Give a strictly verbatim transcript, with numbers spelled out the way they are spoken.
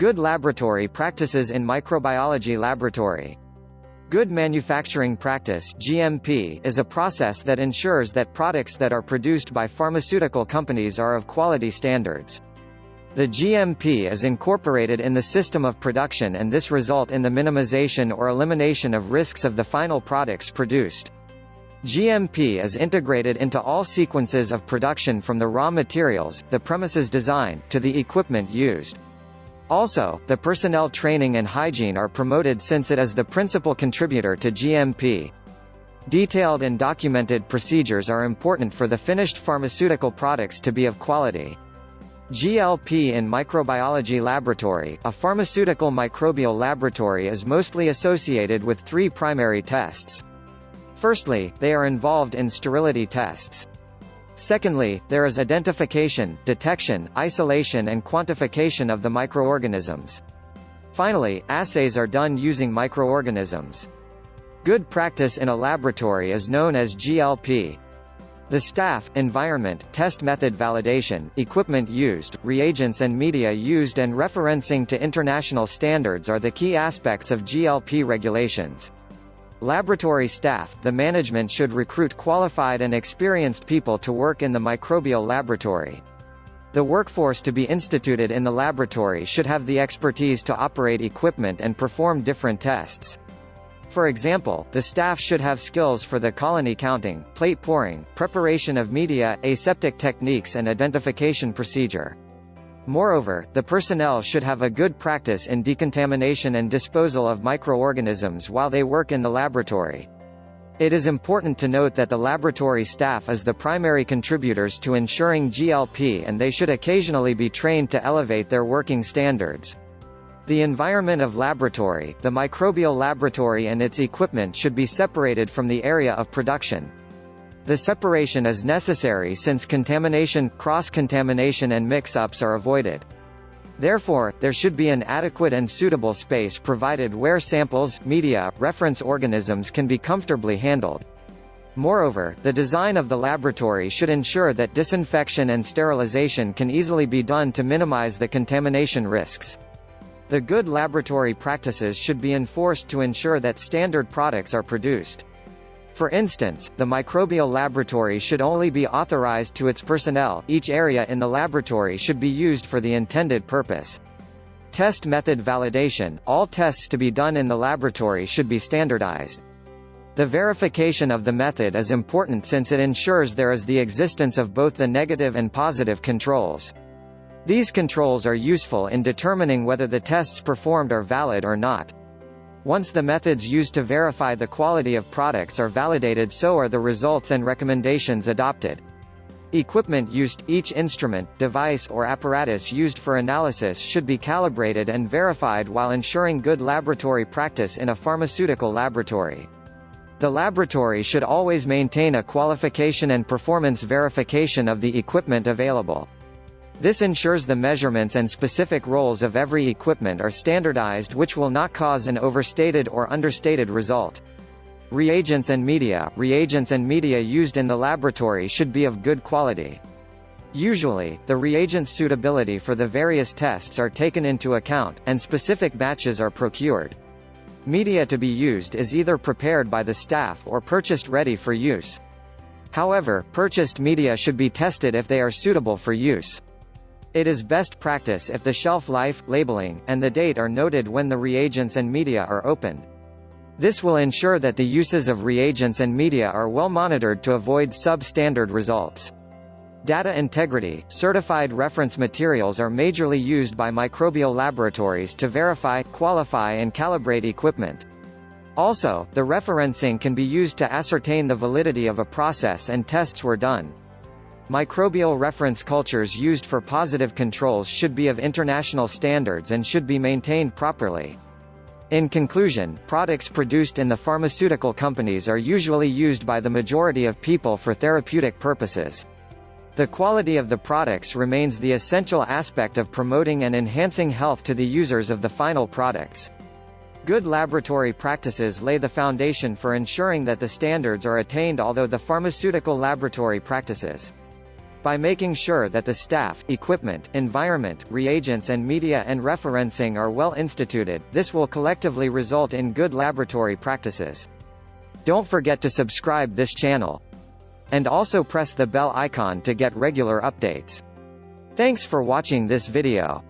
Good laboratory practices in microbiology laboratory. Good manufacturing practice (G M P) is a process that ensures that products that are produced by pharmaceutical companies are of quality standards. The G M P is incorporated in the system of production, and this results in the minimization or elimination of risks of the final products produced. G M P is integrated into all sequences of production from the raw materials, the premises design, to the equipment used. Also, the personnel training and hygiene are promoted since it is the principal contributor to G M P. Detailed and documented procedures are important for the finished pharmaceutical products to be of quality. G L P in microbiology laboratory. A pharmaceutical microbial laboratory is mostly associated with three primary tests. Firstly, they are involved in sterility tests. Secondly, there is identification, detection, isolation and quantification of the microorganisms. Finally, assays are done using microorganisms. Good practice in a laboratory is known as G L P. The staff, environment, test method validation, equipment used, reagents and media used and referencing to international standards are the key aspects of G L P regulations. Laboratory staff, the management should recruit qualified and experienced people to work in the microbial laboratory. The workforce to be instituted in the laboratory should have the expertise to operate equipment and perform different tests. For example, the staff should have skills for the colony counting, plate pouring, preparation of media, aseptic techniques and identification procedure. Moreover, the personnel should have a good practice in decontamination and disposal of microorganisms while they work in the laboratory. It is important to note that the laboratory staff is the primary contributors to ensuring G L P, and they should occasionally be trained to elevate their working standards. The environment of laboratory, the microbial laboratory and its equipment should be separated from the area of production. The separation is necessary since contamination, cross-contamination and mix-ups are avoided. Therefore, there should be an adequate and suitable space provided where samples, media, reference organisms can be comfortably handled. Moreover, the design of the laboratory should ensure that disinfection and sterilization can easily be done to minimize the contamination risks. The good laboratory practices should be enforced to ensure that standard products are produced. For instance, the microbial laboratory should only be authorized to its personnel. Each area in the laboratory should be used for the intended purpose. Test method validation. All tests to be done in the laboratory should be standardized. The verification of the method is important since it ensures there is the existence of both the negative and positive controls. These controls are useful in determining whether the tests performed are valid or not. Once the methods used to verify the quality of products are validated, so are the results and recommendations adopted. Equipment used. Each instrument, device or apparatus used for analysis should be calibrated and verified while ensuring good laboratory practice in a pharmaceutical laboratory. The laboratory should always maintain a qualification and performance verification of the equipment available. This ensures the measurements and specific roles of every equipment are standardized, which will not cause an overstated or understated result. Reagents and media. Reagents and media used in the laboratory should be of good quality. Usually, the reagents' suitability for the various tests are taken into account, and specific batches are procured. Media to be used is either prepared by the staff or purchased ready for use. However, purchased media should be tested if they are suitable for use. It is best practice if the shelf life, labeling, and the date are noted when the reagents and media are opened. This will ensure that the uses of reagents and media are well monitored to avoid substandard results. Data integrity. Certified reference materials are majorly used by microbial laboratories to verify, qualify, and calibrate equipment. Also, the referencing can be used to ascertain the validity of a process and tests were done. Microbial reference cultures used for positive controls should be of international standards and should be maintained properly. In conclusion, products produced in the pharmaceutical companies are usually used by the majority of people for therapeutic purposes. The quality of the products remains the essential aspect of promoting and enhancing health to the users of the final products. Good laboratory practices lay the foundation for ensuring that the standards are attained, although the pharmaceutical laboratory practices by making sure that the staff, equipment, environment, reagents and media and referencing are well instituted. This will collectively result in good laboratory practices. Don't forget to subscribe this channel. And also press the bell icon to get regular updates. Thanks for watching this video.